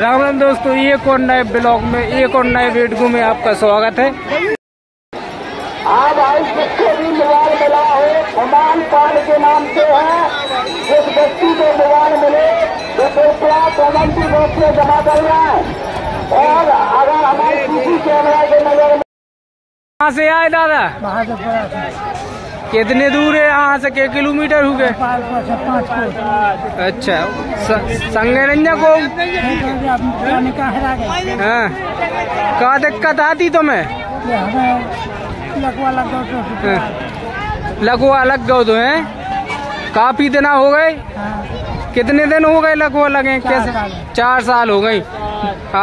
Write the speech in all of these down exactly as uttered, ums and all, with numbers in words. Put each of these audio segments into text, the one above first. राम राम दोस्तों, एक और नए ब्लॉग में, एक और नए वीडियो में आपका स्वागत है। आज आज जिसको भी मोबाइल मिला है हनुमान पाल के नाम से है, जिस व्यक्ति को मोबाइल मिले वो रुपया पेमेंटी बॉक्स में जमा करना है। और अगर हमारे किसी कैमरा के नजर में कहाँ से आए दादा? कितने दूर है यहाँ से? के किलोमीटर हो गए? अच्छा, संगे रंजा को कहा दिक्कत आती तुम्हें? लकवा लग गए तो है, काफी दिन हो गए। कितने दिन हो गए लकवा लगे? कैसे? चार साल हो गई।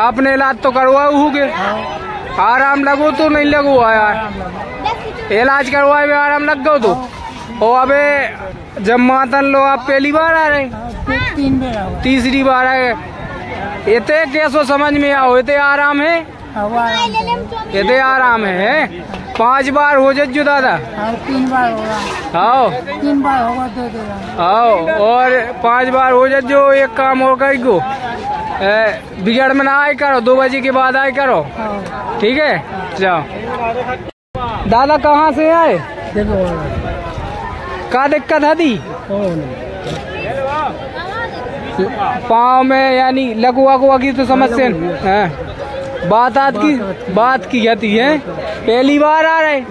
आपने इलाज तो करवाए होगे? आराम लगो तो नहीं लगो? आया इलाज करवाए में आराम लग गो तो। ओ अबे जब मातन लो आप पहली बार आ रहे? तीन बार, तीसरी बार आए। इतने कैसो समझ में आओ? इतने आराम है, इतने आराम है। पांच बार हो जज्जू दादा? तीन बार हो रहा। आओ तीन बार होगा तो दे आओ, और पांच बार हो जज्जू। एक काम और कई को बिगड़ में ना आए करो, दो बजे के बाद आए करो। ठीक है, जाओ। दादा कहाँ से आए? क्या दिक्कत थी? पाँव में यानी लकवा कुआ की तो समस्या है। बात आत की बात की जाती है। पहली बार आ रहे,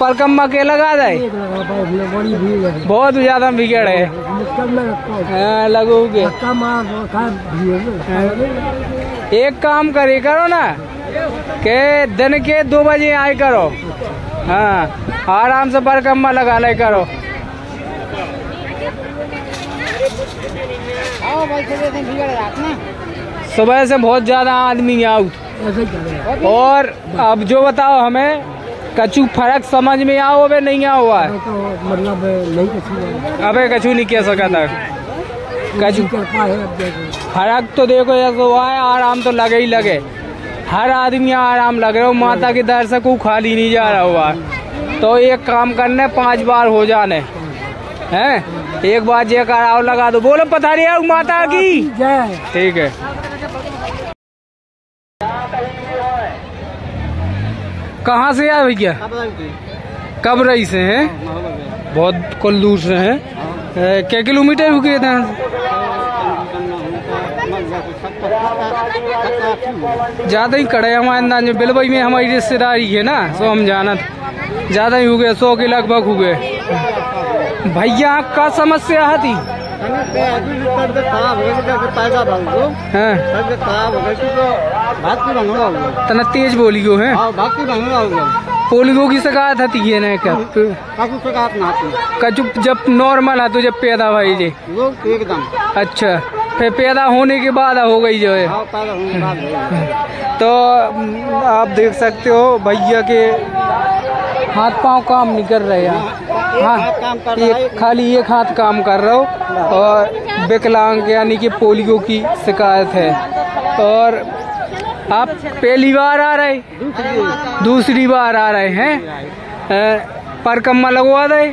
परकम्मा के लगा रहे? बहुत ज्यादा बिगड़ है लगोगे। एक काम करे करो ना के दिन के दो बजे आए करो। हाँ, आराम से परकम्मा लगा ले करो। सुबह से बहुत ज्यादा आदमी आउट। और अब जो बताओ हमें, कछु फर्क समझ में आओ अबे नहीं आओ? तो मतलब नहीं, अबे कछु नहीं कह सका था। कछु फर्क तो देखो ऐसा हुआ है, आराम तो लगे ही लगे। हर आदमी आराम लग रहे हो, माता के दर्शकों खाली नहीं जा रहा हुआ। तो एक काम करने, पांच बार हो जाने हैं, एक बार जय कराओ लगा दो। बोलो पथरिया माता की जय। ठीक है, कहाँ से आए भैया? कब रही से हैं? बहुत कुल दूर से हैं। क्या किलोमीटर रुके थे? ज्यादा ही कड़े हमारे अंदाज में। बिलबई में हमारी रिश्तेदारी है ना, सो हम जाना ज्यादा ही हो गए, सौ के लगभग हो गए। भैया क्या समस्या थी? तना तेज पोलियो है, पोलियो की शिकायत आती है ना? क्या कचुप जब नॉर्मल है तो जब पैदा भाई जी एकदम अच्छा, फिर पैदा होने के बाद हो गई जो है। तो आप देख सकते हो भैया के हाथ पांव काम नहीं कर रहे हैं। हाँ, एक खाली एक हाथ काम कर रहा हो। और विकलांग यानी कि पोलियो की शिकायत है। और आप पहली बार आ रहे, दूसरी बार आ रहे हैं। परकम्मा लगवा दे?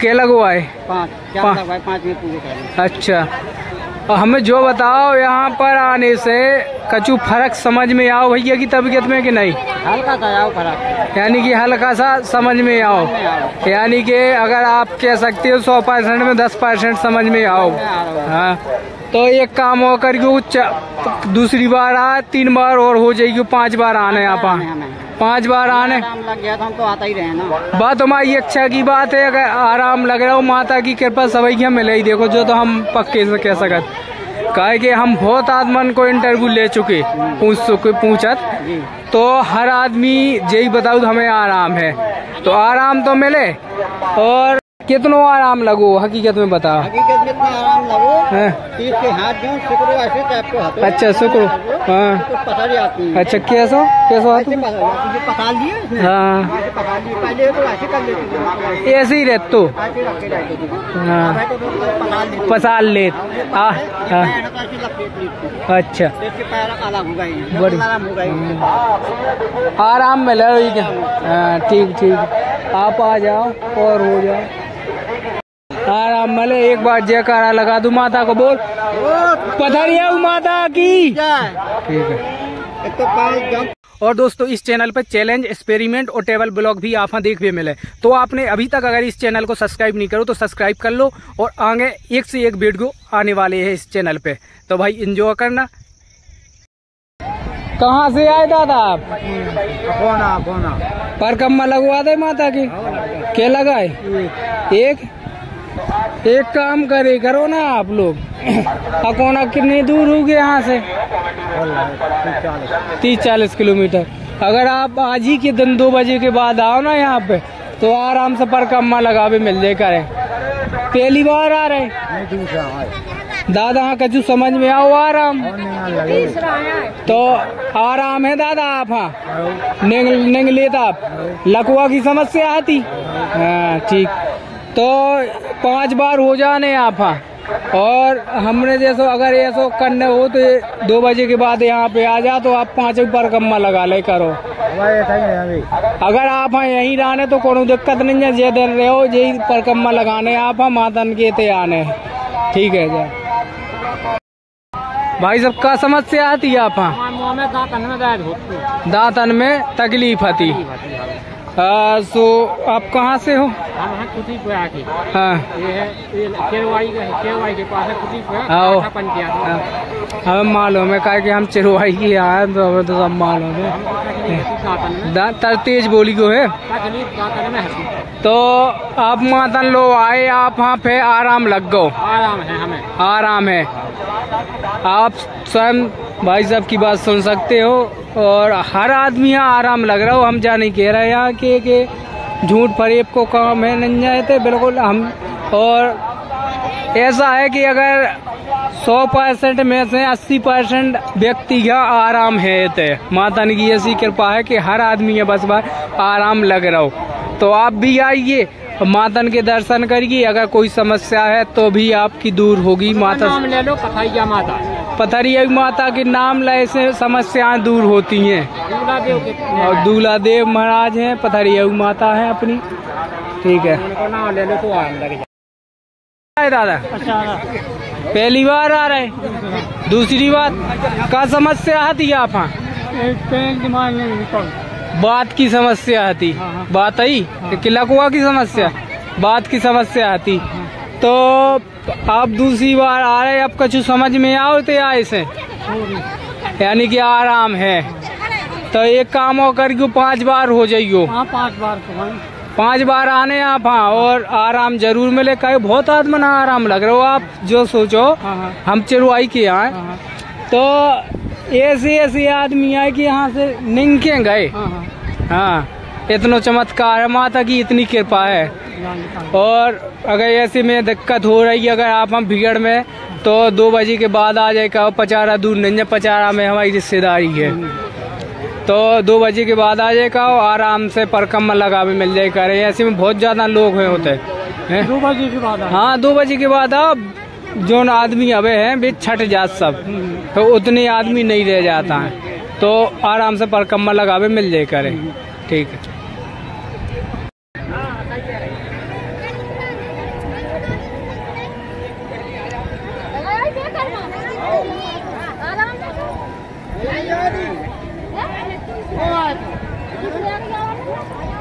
क्या लगवाए? अच्छा, और हमें जो बताओ यहाँ पर आने से कछु फर्क समझ में आओ भैया की तबीयत में कि नहीं? हल्का सा आओ फर्क, यानी कि हल्का सा समझ में आओ, यानी कि अगर आप कह सकते हो सौ परसेंट में दस परसेंट समझ में आओ। हाँ, तो एक काम और करके दूसरी बार आ, तीन बार और हो जाएगी, पांच बार आने। आप पांच बार आने लग गया तो हम तो आता ही रहे ना। बात हमारी अच्छा की बात है, अगर आराम लग रहा हो माता की कृपा सभी के मिले ही। देखो जो तो हम पक्के से कह सकते, कहे कि हम बहुत आदमन को इंटरव्यू ले चुके, पूछ चुके पूछत, तो हर आदमी यही बताऊ हमें आराम है। तो आराम तो मिले, और कितनो आराम लगो हकीकत में बताओ? हकीकत में आराम लगो के हाथ शुक्रो ऐसे। अच्छा शुक्रो, हाँ अच्छा। कैसा कैसा ऐसे ही रहते तो पसाल लेत? अच्छा, आराम मिला। ठीक ठीक, आप आ जाओ और हो जाओ। आराम मले एक बार जयकारा लगा दूं माता को, बोल पथरिया माता की। ठीक है। और दोस्तों इस चैनल पर चैलेंज, एक्सपेरिमेंट और टेबल ब्लॉग भी आप देखने मिले। तो आपने अभी तक अगर इस चैनल को सब्सक्राइब नहीं करो तो सब्सक्राइब कर लो, और आगे एक से एक वीडियो आने वाले है इस चैनल पे, तो भाई एंजॉय करना। कहाँ से आए दादा आप? कोना, कोना। पर कम्मा लगवा दे माता की। क्या लगाए? एक एक काम करे करो ना आप लोग। अकोना कितनी दूर होगी यहाँ से? तीस चालीस किलोमीटर। अगर आप आज ही के दिन दो बजे के बाद आओ ना यहाँ पे, तो आराम से पर कम्मा लगा भी मिल जाए। करे पहली बार आ रहे दादा? हाँ, कचू समझ में आओ। आराम तो आराम है दादा आप? हाँ, नेंग लेता आप। लकवा की समस्या आती? हाँ ठीक। तो पांच बार हो जाने आप। हाँ, और हमने जैसो अगर ये सो करने हो तो दो बजे के बाद यहाँ पे आ जा, तो आप पाँच बार कम्मा लगा ले करो। अगर आप हाँ यहीं रहने तो कोनो दिक्कत नहीं है। जे दिन रहे हो यही पर कम्मा लगाने आप। हाँ, मातन के ते आने। ठीक है जा भाई सब। का समस्या आती है आप? हाँ, दातन में तकलीफ आती। आ, सो आप कहाँ से हो? हाँ, हम मालूम है कहा कि हम चिरवाई की आए, तो हमें तो सब मालूम है। तरतेज बोली को है तो आप मातन लो आए आप। हाँ पे आराम लग गो। आराम है हमें, आराम है। आप स्वयं भाई साहब की बात सुन सकते हो, और हर आदमी यहाँ आराम लग रहा हो। हम जा नहीं कह रहे यहाँ के कि झूठ फरेब को काम है, नहीं जाते बिल्कुल हम। और ऐसा है कि अगर सौ परसेंट में से अस्सी परसेंट व्यक्ति यहाँ आराम है। ते माता ने की ऐसी कृपा है कि हर आदमी यहाँ बस बार आराम लग रहा हो। तो आप भी आइए, मातन के दर्शन करिए। अगर कोई समस्या है तो भी आपकी दूर होगी। माता नाम ले लो, पथरिया माता। पथरिया माता के नाम ले से समस्याएं दूर होती हैं। और दूल्हा देव महाराज हैं, पथरिया माता है अपनी। ठीक है, नाम ले लो तो आराम लग जाए। दादा पहली बार आ रहे हैं? दूसरी बार। का समस्या आती है आप? हाँ, बात की समस्या आती। बात आई कि लकवा की समस्या, बात की समस्या आती। तो आप दूसरी बार आ रहे, आप कुछ समझ में आओ तो आए से, यानी कि आराम है। तो एक काम और करियो, पांच बार हो जाइयो। पांच बार पांच बार आने आप। हाँ, और आराम जरूर मिले। कहे बहुत आदमी ना आराम लग रहे हो आप। जो सोचो हम चिरवाई के यहाँ तो ऐसे ऐसे आदमी आए कि यहाँ से निंके गए। हाँ, इतना चमत्कार है माता की, इतनी कृपा है। और अगर ऐसे में दिक्कत हो रही है, अगर आप हम भीड़ में, तो दो बजे के बाद आ जाए। का पचारा दूर नहीं है, पचारा में हमारी रिश्तेदारी है। तो दो बजे के बाद आ जाए, का आराम से परकम्मा लगा भी मिल जाए। करे ऐसे में बहुत ज्यादा लोग हैं होते हैं। दो बजे के बाद? हाँ, दो बजे के बाद आप जो आदमी अबे हैं वे छट जात सब, तो उतने आदमी नहीं रह जाता है। तो आराम से परकम्मा लगावे मिल जाए करे। ठीक है। आराम